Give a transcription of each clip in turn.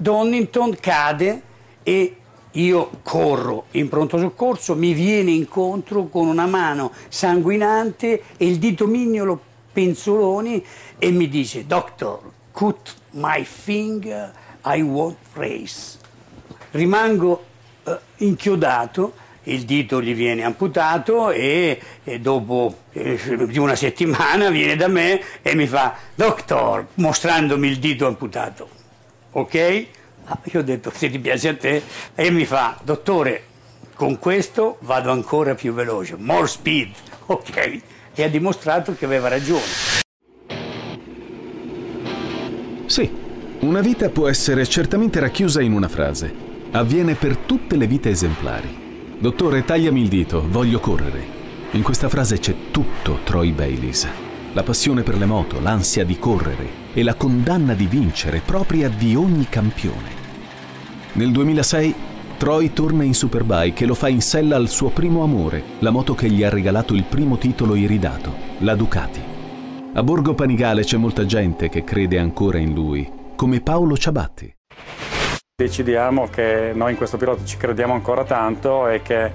Donington cade e io corro in pronto soccorso, mi viene incontro con una mano sanguinante e il dito mignolo penzoloni e mi dice: "Doctor, cut my finger, I won't race". Rimango inchiodato, il dito gli viene amputato e dopo di una settimana viene da me e mi fa: "Doctor", mostrandomi il dito amputato, ok? Io ho detto: "Se ti piace a te". E mi fa: "Dottore, con questo vado ancora più veloce, more speed", ok? E ha dimostrato che aveva ragione. Sì, una vita può essere certamente racchiusa in una frase. Avviene per tutte le vite esemplari. "Dottore, tagliami il dito, voglio correre". In questa frase c'è tutto Troy Bayliss. La passione per le moto, l'ansia di correre e la condanna di vincere propria di ogni campione. Nel 2006 Troy torna in Superbike e lo fa in sella al suo primo amore, la moto che gli ha regalato il primo titolo iridato, la Ducati. A Borgo Panigale c'è molta gente che crede ancora in lui, come Paolo Ciabatti. Decidiamo che noi in questo pilota ci crediamo ancora tanto e che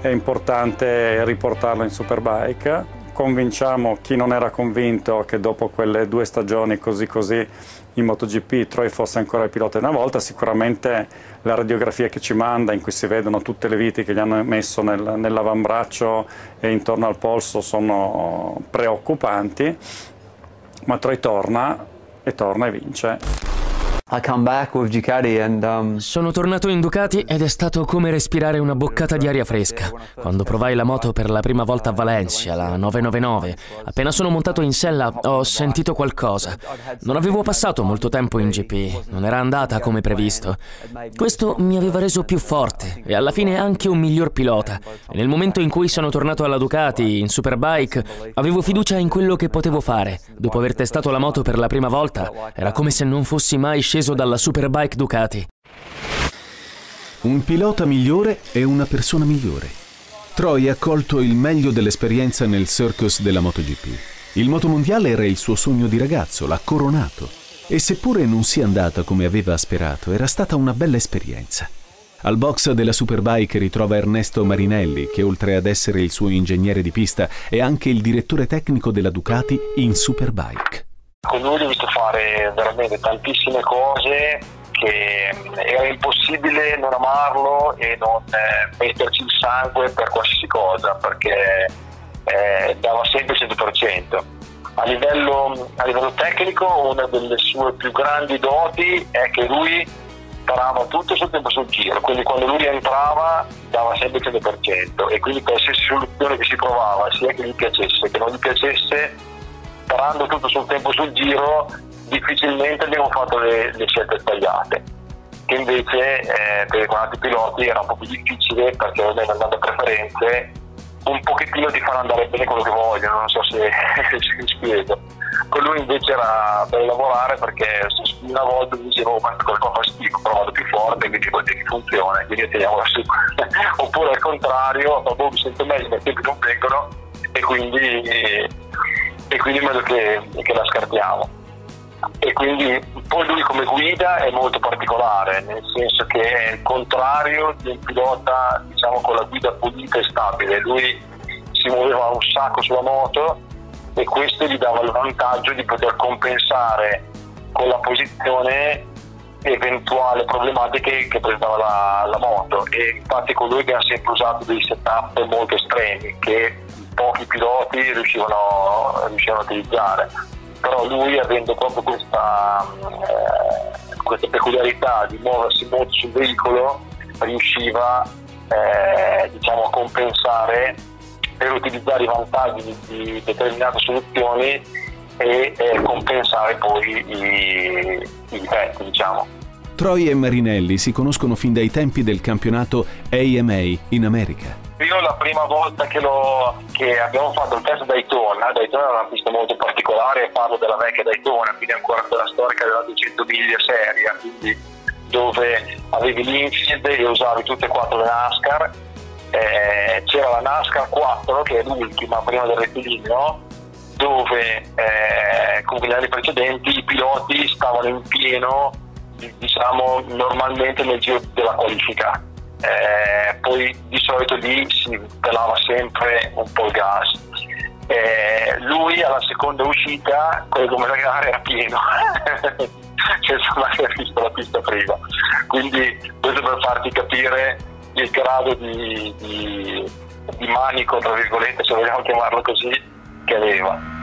è importante riportarlo in Superbike. Convinciamo chi non era convinto che dopo quelle due stagioni così così in MotoGP Troy fosse ancora il pilota di una volta. Sicuramente la radiografia che ci manda, in cui si vedono tutte le viti che gli hanno messo nell'avambraccio e intorno al polso, sono preoccupanti, ma Troy torna e vince. Sono tornato in Ducati ed è stato come respirare una boccata di aria fresca. Quando provai la moto per la prima volta a Valencia, la 999, appena sono montato in sella ho sentito qualcosa. Non avevo passato molto tempo in GP, non era andata come previsto. Questo mi aveva reso più forte e alla fine anche un miglior pilota. E nel momento in cui sono tornato alla Ducati, in Superbike, avevo fiducia in quello che potevo fare. Dopo aver testato la moto per la prima volta, era come se non fossi mai sceso dalla Superbike Ducati. Un pilota migliore è una persona migliore. Troy ha colto il meglio dell'esperienza nel circus della MotoGP. Il motomondiale era il suo sogno di ragazzo, l'ha coronato. E seppure non sia andata come aveva sperato, era stata una bella esperienza. Al box della Superbike ritrova Ernesto Marinelli, che oltre ad essere il suo ingegnere di pista è anche il direttore tecnico della Ducati in Superbike. Con lui ho visto fare veramente tantissime cose che era impossibile non amarlo e non metterci il sangue per qualsiasi cosa, perché dava sempre il 100%. A livello tecnico, una delle sue più grandi doti è che lui parava tutto sul tempo sul giro, quindi quando lui entrava dava sempre il 100% e quindi qualsiasi soluzione che si provava, sia che gli piacesse che non gli piacesse, parando tutto sul tempo sul giro, difficilmente abbiamo fatto le scelte sbagliate, che invece per altri piloti era un po' più difficile, perché ovviamente andando a preferenze un pochettino di far andare bene quello che vogliono, non so se mi spiego. Con lui invece era per lavorare, perché una volta mi dicevo: "Ma qualcosa fa schifo, provo più forte", quindi vuol dire che funziona, quindi teniamola su. Oppure al contrario, mi sento meglio perché non vengono e quindi... E quindi vedo che la scartiamo. E quindi poi lui come guida è molto particolare, nel senso che è il contrario di un pilota, diciamo, con la guida pulita e stabile. Lui si muoveva un sacco sulla moto e questo gli dava il vantaggio di poter compensare con la posizione eventuali problematiche che presentava la moto. E infatti con lui abbiamo sempre usato dei setup molto estremi che pochi piloti riuscivano a utilizzare, però lui, avendo proprio questa peculiarità di muoversi molto sul veicolo, riusciva diciamo a compensare per utilizzare i vantaggi di determinate soluzioni e compensare poi i difetti, diciamo. Troy e Marinelli si conoscono fin dai tempi del campionato AMA in America. Io la prima volta che abbiamo fatto il test Daytona era una pista molto particolare, parlo della vecchia Daytona, quindi ancora quella storica della 200 miglia seria, quindi dove avevi l'infield e usavi tutte e quattro le NASCAR. C'era la NASCAR 4, che è l'ultima prima del rettilineo, dove con gli anni precedenti i piloti stavano in pieno diciamo normalmente nel giro della qualifica, poi di solito lì si pelava sempre un po' il gas. Lui alla seconda uscita con le gomme da gara era pieno senza mai aver visto la pista prima, quindi questo per farti capire il grado di manico, tra virgolette, se vogliamo chiamarlo così, che aveva.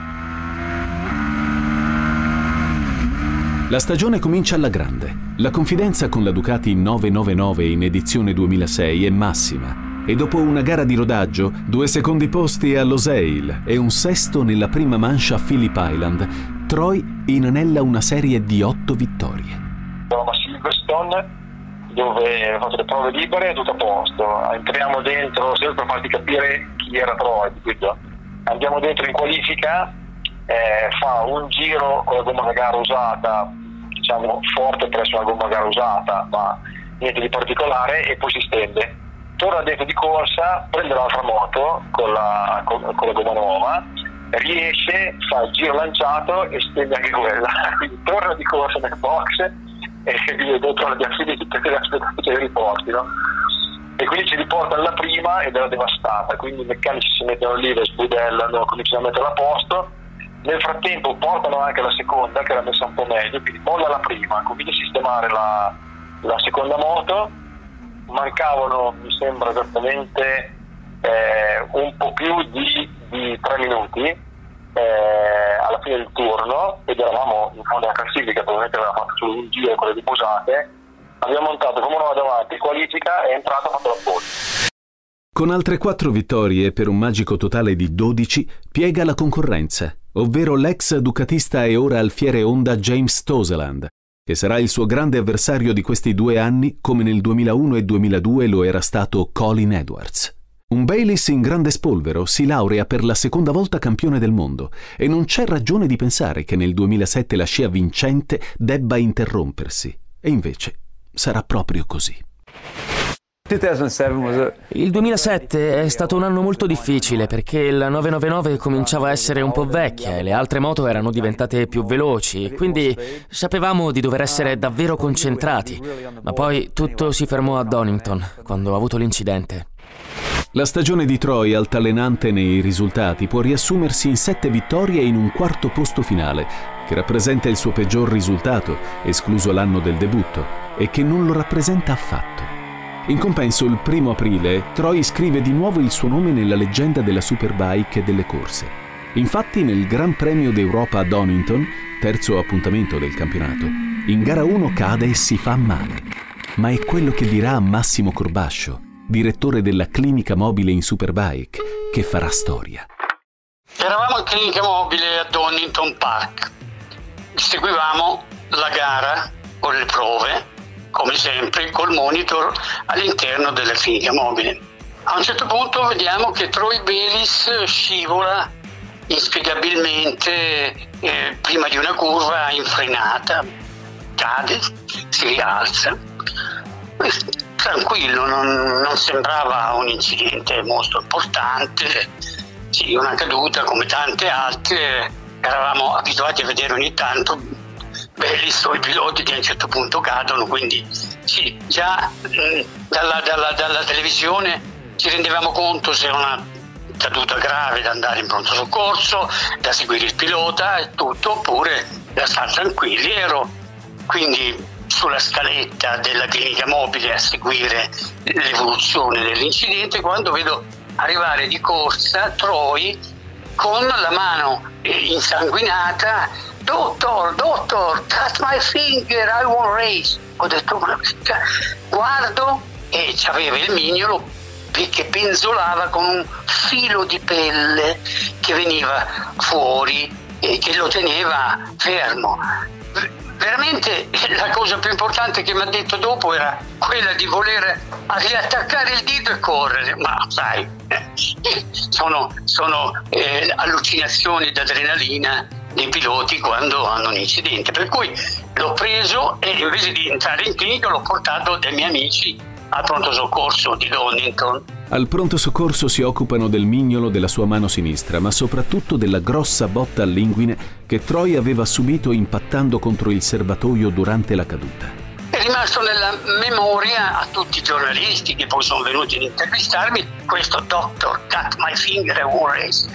La stagione comincia alla grande. La confidenza con la Ducati 999 in edizione 2006 è massima e dopo una gara di rodaggio, 2 secondi posti a Losail e un sesto nella prima mancia a Phillip Island, Troy inanella una serie di 8 vittorie. Siamo a Silverstone, dove ho fatto le prove libere e tutto a posto. Entriamo dentro, sempre per farti capire chi era Troy. Andiamo dentro in qualifica, fa un giro con la gomma da gara usata, diciamo forte presso la gomma da gara usata, ma niente di particolare, e poi si stende, torna dentro di corsa, prende l'altra moto con la gomma nuova, riesce, fa il giro lanciato e stende anche quella, quindi torna di corsa nel box e lì dentro l'abbiamo finita perché aspettato che riporti, no? E quindi ci riporta alla prima ed era devastata, quindi i meccanici si mettono lì, le sbudellano, cominciano a metterla a posto. Nel frattempo portano anche la seconda, che era messa un po' meglio, quindi molla la prima, comincia a sistemare la seconda moto. Mancavano, mi sembra, esattamente un po' più di 3 minuti alla fine del turno, ed eravamo in fondo alla classifica, probabilmente aveva fatto solo un giro con le riposate. Abbiamo montato come una davanti, qualifica, è entrato, ha fatto la pole. Con altre 4 vittorie per un magico totale di 12 piega la concorrenza, ovvero l'ex ducatista e ora alfiere Honda James Toseland, che sarà il suo grande avversario di questi 2 anni, come nel 2001 e 2002 lo era stato Colin Edwards. Un Bayliss in grande spolvero si laurea per la seconda volta campione del mondo e non c'è ragione di pensare che nel 2007 la scia vincente debba interrompersi, e invece sarà proprio così. Il 2007 è stato un anno molto difficile perché la 999 cominciava a essere un po' vecchia e le altre moto erano diventate più veloci, quindi sapevamo di dover essere davvero concentrati, ma poi tutto si fermò a Donington quando ho avuto l'incidente. La stagione di Troy, altalenante nei risultati, può riassumersi in 7 vittorie e in un quarto posto finale, che rappresenta il suo peggior risultato, escluso l'anno del debutto, e che non lo rappresenta affatratto. In compenso, il 1° aprile, Troy scrive di nuovo il suo nome nella leggenda della Superbike e delle corse. Infatti, nel Gran Premio d'Europa a Donington, terzo appuntamento del campionato, in gara 1 cade e si fa male. Ma è quello che dirà a Massimo Corbascio, direttore della clinica mobile in Superbike, che farà storia. Eravamo a clinica mobile a Donington Park. Seguivamo la gara con le prove, come sempre col monitor all'interno della clinica mobile. A un certo punto vediamo che Troy Bayliss scivola inspiegabilmente prima di una curva in frenata, cade, si rialza, tranquillo, non sembrava un incidente molto importante, sì, una caduta come tante altre, eravamo abituati a vedere ogni tanto. Bayliss o i piloti che a un certo punto cadono, quindi sì, già dalla televisione ci rendevamo conto se era una caduta grave da andare in pronto soccorso, da seguire il pilota e tutto, oppure da stare tranquilli. Ero quindi sulla scaletta della clinica mobile a seguire l'evoluzione dell'incidente quando vedo arrivare di corsa Troy con la mano insanguinata. Dottor, touch my finger, I won't race. Ho detto, guardo, e c'aveva il mignolo che penzolava con un filo di pelle che veniva fuori e che lo teneva fermo. Veramente la cosa più importante che mi ha detto dopo era quella di voler riattaccare il dito e correre, ma sai, sono allucinazioni d'adrenalina dei piloti quando hanno un incidente, per cui l'ho preso e invece di entrare in clinica l'ho portato dai miei amici al pronto soccorso di Donington. Al pronto soccorso si occupano del mignolo della sua mano sinistra, ma soprattutto della grossa botta all'inguine che Troy aveva subito impattando contro il serbatoio durante la caduta. rimasto nella memoria a tutti i giornalisti che poi sono venuti ad intervistarmi, questo Doctor Cut My Finger and One Race.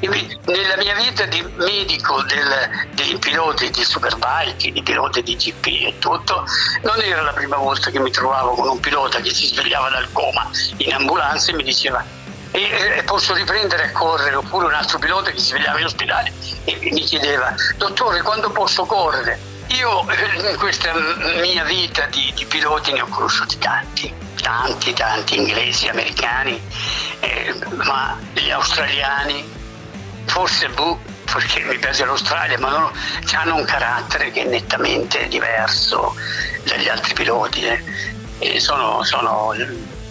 Nella mia vita di medico dei piloti di Superbike, di piloti di GP e tutto, non era la prima volta che mi trovavo con un pilota che si svegliava dal coma in ambulanza e mi diceva posso riprendere a correre, oppure un altro pilota che si svegliava in ospedale e mi chiedeva: dottore, quando posso correre? Io in questa mia vita di piloti ne ho conosciuti tanti, inglesi, americani, ma gli australiani, forse perché mi piace l'Australia, ma non, hanno un carattere che è nettamente diverso dagli altri piloti. E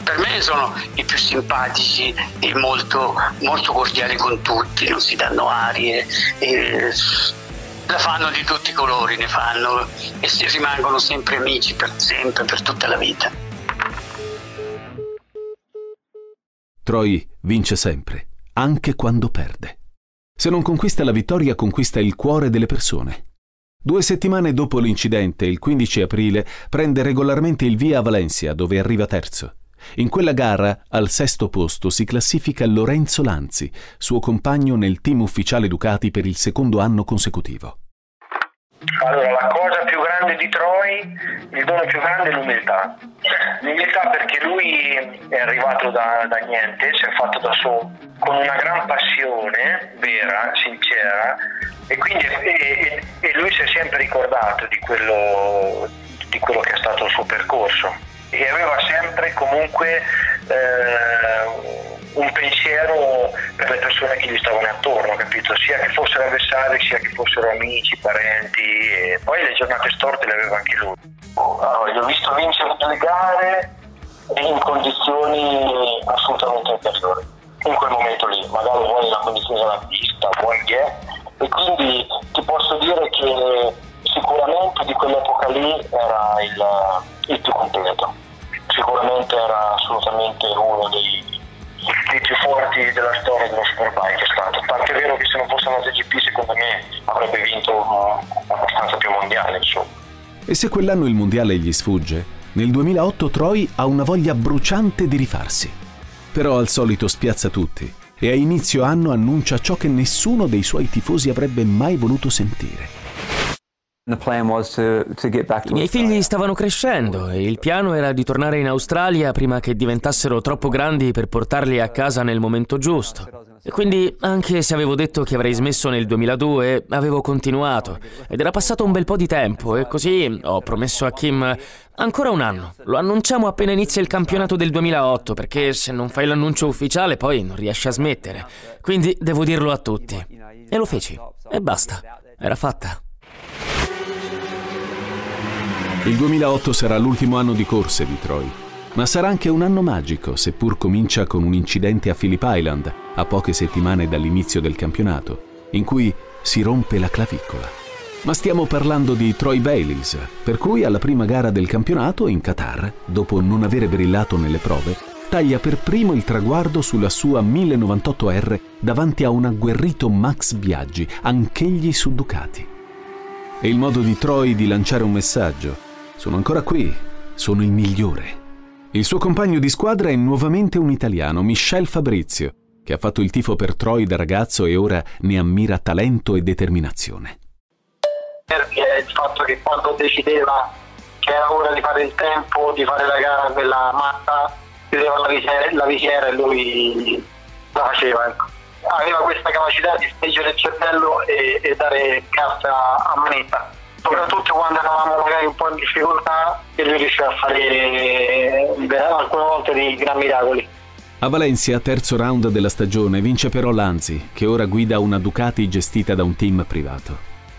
per me sono i più simpatici e molto, molto cordiali con tutti, non si danno arie. La fanno di tutti i colori, ne fanno e si rimangono sempre amici per sempre, per tutta la vita. Troy vince sempre, anche quando perde. Se non conquista la vittoria, conquista il cuore delle persone. 2 settimane dopo l'incidente, il 15 aprile, prende regolarmente il via a Valencia, dove arriva terzo. In quella gara, al 6° posto, si classifica Lorenzo Lanzi, suo compagno nel team ufficiale Ducati per il 2° anno consecutivo. Allora, la cosa più grande di Troy, il dono più grande è l'umiltà. L'umiltà perché lui è arrivato da niente, si è fatto da solo, con una gran passione, vera, sincera, e quindi e lui si è sempre ricordato di quello che è stato il suo percorso. E aveva sempre comunque un pensiero per le persone che gli stavano attorno, capito? Sia che fossero avversari, sia che fossero amici, parenti, e poi le giornate storte le aveva anche lui. Allora, l'ho visto vincere 2 gare in condizioni assolutamente inferiori, in quel momento lì, magari vuoi la condizione della pista, vuoi che è, e quindi ti posso dire che sicuramente di quell'epoca lì era il più completo. Sicuramente era assolutamente uno dei più forti della storia dello Superbike, è stato. Tant'è vero che se non fosse andato GP, secondo me avrebbe vinto abbastanza più mondiale, insomma. E se quell'anno il mondiale gli sfugge, nel 2008 Troy ha una voglia bruciante di rifarsi. Però al solito spiazza tutti e a inizio anno annuncia ciò che nessuno dei suoi tifosi avrebbe mai voluto sentire. I miei figli stavano crescendo e il piano era di tornare in Australia prima che diventassero troppo grandi per portarli a casa nel momento giusto. E quindi, anche se avevo detto che avrei smesso nel 2002, avevo continuato ed era passato un bel po' di tempo, e così ho promesso a Kim: ancora un anno, lo annunciamo appena inizia il campionato del 2008, perché se non fai l'annuncio ufficiale poi non riesci a smettere, quindi devo dirlo a tutti. E lo feci, e basta, era fatta. Il 2008 sarà l'ultimo anno di corse di Troy, ma sarà anche un anno magico, seppur comincia con un incidente a Phillip Island, a poche settimane dall'inizio del campionato, in cui si rompe la clavicola. Ma stiamo parlando di Troy Bayliss, per cui alla prima gara del campionato, in Qatar, dopo non avere brillato nelle prove, taglia per primo il traguardo sulla sua 1098R davanti a un agguerrito Max Biaggi, anch'egli su Ducati. E il modo di Troy di lanciare un messaggio: sono ancora qui, sono il migliore. Il suo compagno di squadra è nuovamente un italiano, Michel Fabrizio, che ha fatto il tifo per Troy da ragazzo e ora ne ammira talento e determinazione. Perché il fatto che quando decideva che era ora di fare il tempo, di fare la gara della matta, chiudeva la visiera e lui la faceva, ecco. Aveva questa capacità di spingere il cervello e dare carta a manetta. Soprattutto quando eravamo magari un po' in difficoltà, e lui riusciva a fare alcune volte dei gran miracoli. A Valencia, terzo round della stagione, vince però Lanzi, che ora guida una Ducati gestita da un team privato.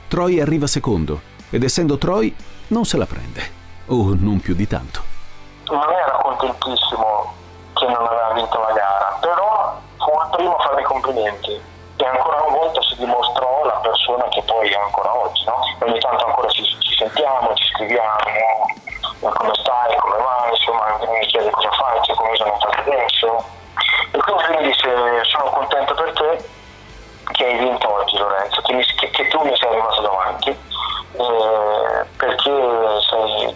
Troy arriva secondo, ed essendo Troy non se la prende, o non più di tanto. Non era contentissimo che non aveva vinto la gara, però fu il primo a fare i complimenti. E ancora una volta si dimostrò la persona che poi è ancora oggi, no? Ogni tanto ancora ci sentiamo, ci scriviamo, come stai, come vai, insomma, mi chiede cosa faccio, come sono fatto adesso. E quindi lui mi disse: sono contento per te che hai vinto oggi, Lorenzo, che tu mi sei arrivato davanti, perché sei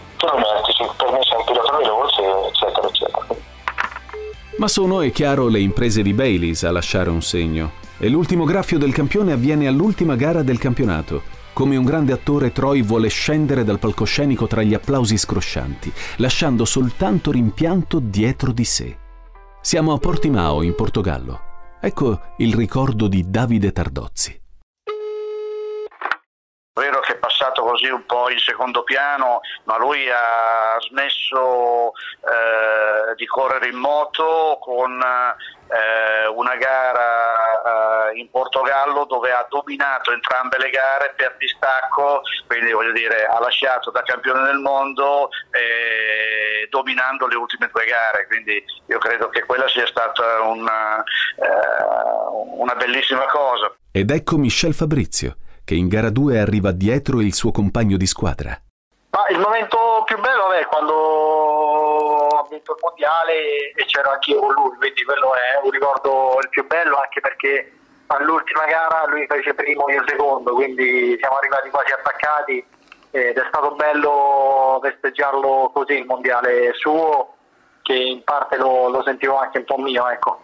Ma sono, è chiaro, le imprese di Bayliss a lasciare un segno, e l'ultimo graffio del campione avviene all'ultima gara del campionato. Come un grande attore, Troy vuole scendere dal palcoscenico tra gli applausi scroscianti, lasciando soltanto rimpianto dietro di sé. Siamo a Portimao, in Portogallo. Ecco il ricordo di Davide Tardozzi. Vero che è passato così un po' in secondo piano, ma lui ha smesso di correre in moto con una gara in Portogallo dove ha dominato entrambe le gare per distacco, quindi voglio dire ha lasciato da campione del mondo dominando le ultime due gare, quindi io credo che quella sia stata una bellissima cosa. Ed ecco Michel Fabrizio, che in gara 2 arriva dietro il suo compagno di squadra. Ma il momento più bello è quando ha vinto il mondiale e c'ero anche io con lui, quindi quello è un ricordo il più bello, anche perché all'ultima gara lui fece primo e io secondo, quindi siamo arrivati quasi attaccati ed è stato bello festeggiarlo così il mondiale suo, che in parte lo sentivo anche un po' mio, ecco.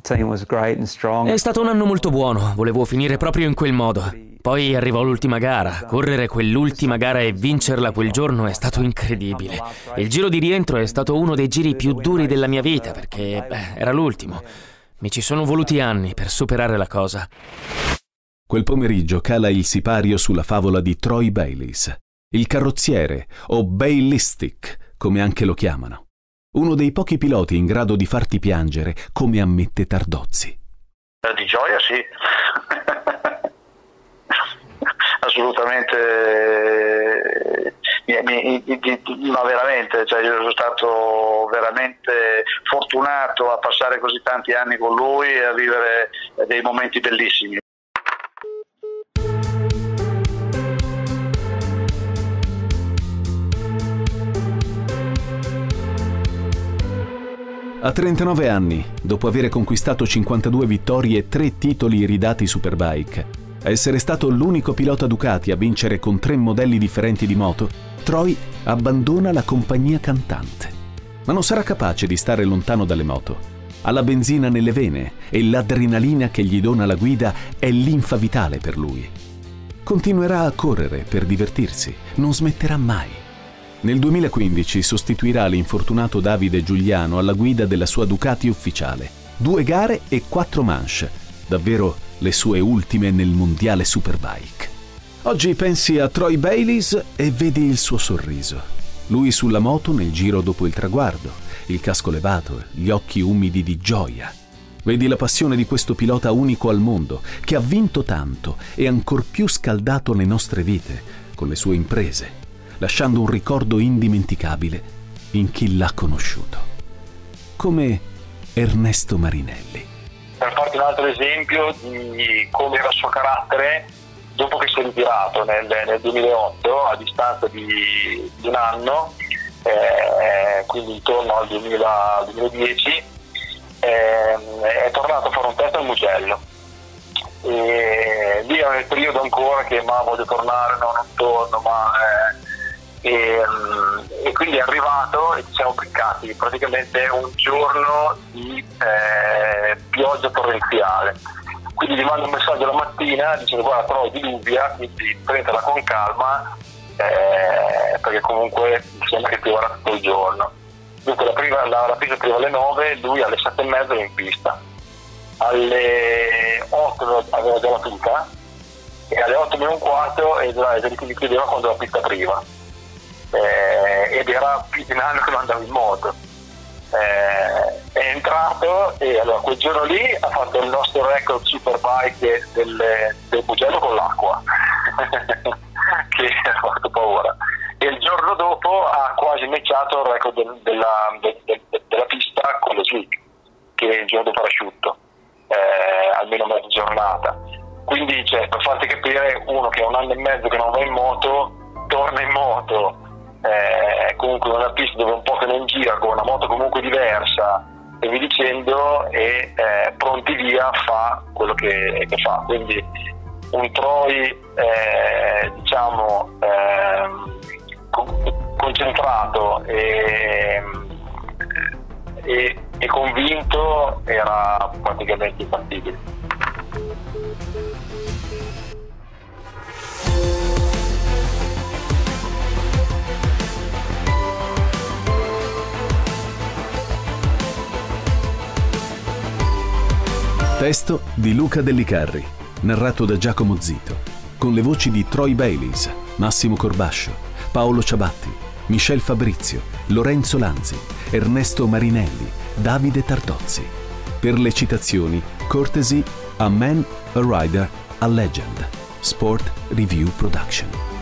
È stato un anno molto buono, volevo finire proprio in quel modo. Poi arrivò l'ultima gara, correre quell'ultima gara e vincerla quel giorno è stato incredibile. Il giro di rientro è stato uno dei giri più duri della mia vita perché, era l'ultimo. Mi ci sono voluti anni per superare la cosa. Quel pomeriggio cala il sipario sulla favola di Troy Bayliss, il carrozziere o Baylistic, come anche lo chiamano. Uno dei pochi piloti in grado di farti piangere, come ammette Tardozzi. Di gioia sì, assolutamente, ma veramente, cioè, io sono stato veramente fortunato a passare così tanti anni con lui e a vivere dei momenti bellissimi. A 39 anni, dopo aver conquistato 52 vittorie e 3 titoli iridati Superbike, essere stato l'unico pilota Ducati a vincere con 3 modelli differenti di moto, Troy abbandona la compagnia cantante. Ma non sarà capace di stare lontano dalle moto. Ha la benzina nelle vene e l'adrenalina che gli dona la guida è linfa vitale per lui. Continuerà a correre per divertirsi, non smetterà mai. Nel 2015 sostituirà l'infortunato Davide Giuliano alla guida della sua Ducati ufficiale. 2 gare e 4 manche, davvero le sue ultime nel mondiale Superbike. Oggi pensi a Troy Bayliss e vedi il suo sorriso. Lui sulla moto nel giro dopo il traguardo, il casco levato, gli occhi umidi di gioia. Vedi la passione di questo pilota unico al mondo, che ha vinto tanto e ancor più scaldato le nostre vite, con le sue imprese, lasciando un ricordo indimenticabile in chi l'ha conosciuto, come Ernesto Marinelli. Per farti un altro esempio di come era il suo carattere, dopo che si è ritirato nel 2008, a distanza di un anno, quindi intorno al 2010, è tornato a fare un test al Mugello. E lì era il periodo ancora che ma voglio tornare, no, non torno, ma... E quindi è arrivato e ci siamo beccati praticamente un giorno di pioggia torrenziale, quindi gli mando un messaggio la mattina dicendo guarda però diluvia, quindi prendetela con calma perché comunque sembra che pioverà tutto il giorno. Dunque la pista arriva alle 9, lui alle 7:30 era in pista, alle 8 aveva già la tuta e alle 8:15 e chiudeva quando la pista apriva. Ed era più di un anno che non andavo in moto, è entrato e allora quel giorno lì ha fatto il nostro record Superbike del Mugello con l'acqua che ha fatto paura, e il giorno dopo ha quasi matchato il record della pista con lo slick, che è il giorno dopo asciutto, almeno mezza giornata. Quindi cioè, per farti capire, uno che è un anno e mezzo che non va in moto torna in moto, comunque una pista dove un po' che non gira, con una moto comunque diversa e vi dicendo, e pronti via fa quello che fa. Quindi un Troy diciamo concentrato e convinto era praticamente imbattibile. Testo di Luca Dellicarri, narrato da Giacomo Zito, con le voci di Troy Bayliss, Massimo Corbascio, Paolo Ciabatti, Michel Fabrizio, Lorenzo Lanzi, Ernesto Marinelli, Davide Tardozzi. Per le citazioni, courtesy A Man, A Rider, A Legend. Sport Review Production.